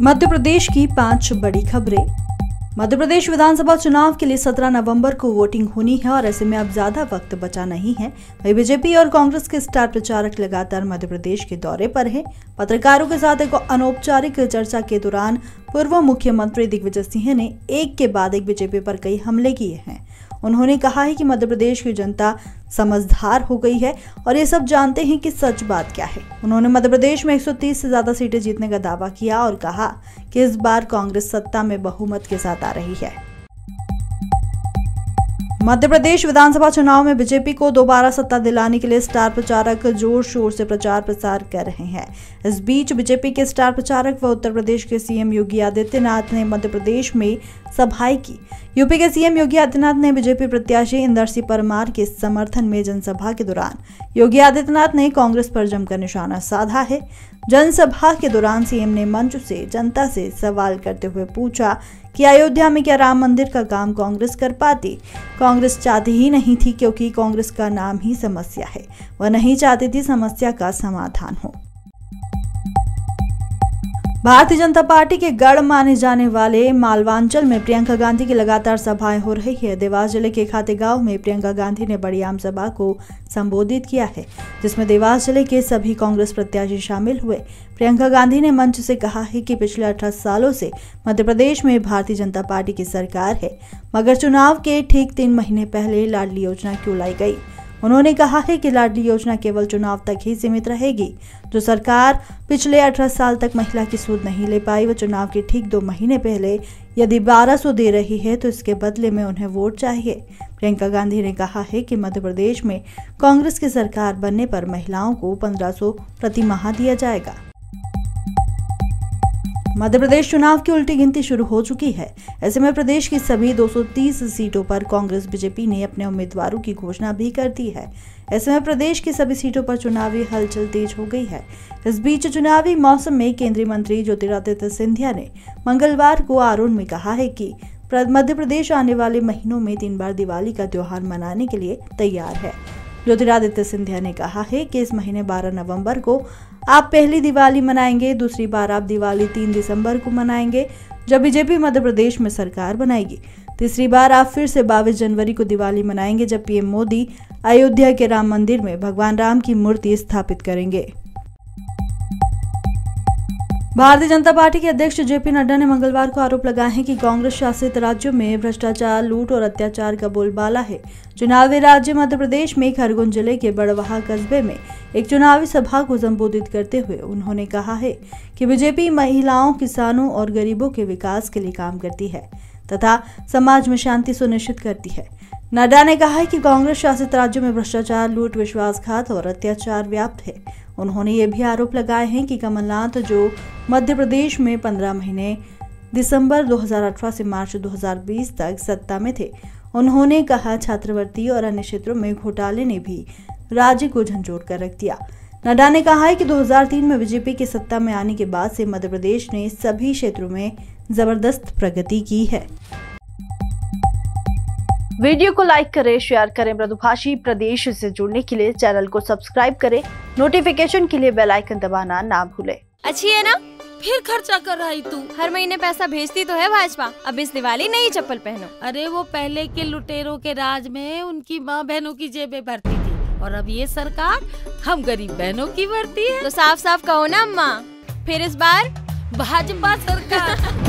मध्य प्रदेश की 5 बड़ी खबरें। मध्य प्रदेश विधानसभा चुनाव के लिए 17 नवंबर को वोटिंग होनी है और ऐसे में अब ज्यादा वक्त बचा नहीं है। वहीं बीजेपी और कांग्रेस के स्टार प्रचारक लगातार मध्य प्रदेश के दौरे पर हैं। पत्रकारों के साथ एक अनौपचारिक चर्चा के दौरान पूर्व मुख्यमंत्री दिग्विजय सिंह ने एक के बाद एक बीजेपी पर कई हमले किए हैं। उन्होंने कहा है कि मध्य प्रदेश की जनता समझदार हो गई है और ये सब जानते हैं कि सच बात क्या है। उन्होंने मध्य प्रदेश में 130 से ज्यादा सीटें जीतने का दावा किया और कहा कि इस बार कांग्रेस सत्ता में बहुमत के साथ आ रही है। मध्य प्रदेश विधानसभा चुनाव में बीजेपी को दोबारा सत्ता दिलाने के लिए स्टार प्रचारक जोर शोर से प्रचार प्रसार कर रहे हैं। इस बीच बीजेपी के स्टार प्रचारक व उत्तर प्रदेश के सीएम योगी आदित्यनाथ ने मध्य प्रदेश में सभाएं की। यूपी के सीएम योगी आदित्यनाथ ने बीजेपी प्रत्याशी इंदर सिंह परमार के समर्थन में जनसभा के दौरान योगी आदित्यनाथ ने कांग्रेस पर जमकर निशाना साधा है। जनसभा के दौरान सीएम ने मंच से जनता से सवाल करते हुए पूछा कि अयोध्या में क्या राम मंदिर का काम कांग्रेस कर पाती? कांग्रेस चाहती ही नहीं थी, क्योंकि कांग्रेस का नाम ही समस्या है। वह नहीं चाहती थी समस्या का समाधान हो। भारतीय जनता पार्टी के गढ़ माने जाने वाले मालवांचल में प्रियंका गांधी की लगातार सभाएं हो रही है। देवास जिले के खाते गांव में प्रियंका गांधी ने बड़ी आम सभा को संबोधित किया है, जिसमें देवास जिले के सभी कांग्रेस प्रत्याशी शामिल हुए। प्रियंका गांधी ने मंच से कहा है कि पिछले 18 सालों से मध्य प्रदेश में भारतीय जनता पार्टी की सरकार है, मगर चुनाव के ठीक 3 महीने पहले लाडली योजना क्यों लाई गई? उन्होंने कहा है कि लाडली योजना केवल चुनाव तक ही सीमित रहेगी। जो सरकार पिछले 18 साल तक महिला की सुध नहीं ले पाई, वह चुनाव के ठीक 2 महीने पहले यदि 1200 दे रही है तो इसके बदले में उन्हें वोट चाहिए। प्रियंका गांधी ने कहा है कि मध्य प्रदेश में कांग्रेस की सरकार बनने पर महिलाओं को 1500 प्रति माह दिया जाएगा। मध्य प्रदेश चुनाव की उल्टी गिनती शुरू हो चुकी है। ऐसे में प्रदेश की सभी 230 सीटों पर कांग्रेस बीजेपी ने अपने उम्मीदवारों की घोषणा भी कर दी है। ऐसे में प्रदेश की सभी सीटों पर चुनावी हलचल तेज हो गई है। इस बीच चुनावी मौसम में केंद्रीय मंत्री ज्योतिरादित्य सिंधिया ने मंगलवार को आरूण में कहा है कि मध्य प्रदेश आने वाले महीनों में 3 बार दिवाली का त्योहार मनाने के लिए तैयार है। ज्योतिरादित्य सिंधिया ने कहा है कि इस महीने 12 नवंबर को आप पहली दिवाली मनाएंगे, दूसरी बार आप दिवाली 3 दिसंबर को मनाएंगे जब बीजेपी मध्य प्रदेश में सरकार बनाएगी, तीसरी बार आप फिर से 22 जनवरी को दिवाली मनाएंगे जब पीएम मोदी अयोध्या के राम मंदिर में भगवान राम की मूर्ति स्थापित करेंगे। भारतीय जनता पार्टी के अध्यक्ष जेपी नड्डा ने मंगलवार को आरोप लगाए हैं कि कांग्रेस शासित राज्यों में भ्रष्टाचार, लूट और अत्याचार का बोलबाला है। चुनावी राज्य मध्य प्रदेश में खरगोन जिले के बड़वाहा कस्बे में एक चुनावी सभा को संबोधित करते हुए उन्होंने कहा है कि बीजेपी महिलाओं, किसानों और गरीबों के विकास के लिए काम करती है तथा समाज में शांति सुनिश्चित करती है। नड्डा ने कहा है कि कांग्रेस शासित राज्यों में भ्रष्टाचार, लूट, विश्वासघात और अत्याचार व्याप्त है। उन्होंने ये भी आरोप लगाए हैं कि कमलनाथ, जो मध्य प्रदेश में 15 महीने दिसंबर 2018 से मार्च 2020 तक सत्ता में थे, उन्होंने कहा छात्रवृत्ति और अन्य क्षेत्रों में घोटाले ने भी राज्य को झंझोर कर रख दिया। नड्डा ने कहा है कि 2003 में बीजेपी के सत्ता में आने के बाद से मध्य प्रदेश ने सभी क्षेत्रों में जबरदस्त प्रगति की है। वीडियो को लाइक करें, शेयर करें। मृदुभाषी प्रदेश से जुड़ने के लिए चैनल को सब्सक्राइब करें। नोटिफिकेशन के लिए बेल आइकन दबाना ना भूलें। अच्छी है ना? फिर खर्चा कर रही तू। हर महीने पैसा भेजती तो है भाजपा। अब इस दिवाली नई चप्पल पहनो। अरे वो पहले के लुटेरों के राज में उनकी माँ बहनों की जेबें भरती थी और अब ये सरकार हम गरीब बहनों की भरती है। तो साफ साफ कहो ना अम्मा, फिर इस बार भाजपा सरकार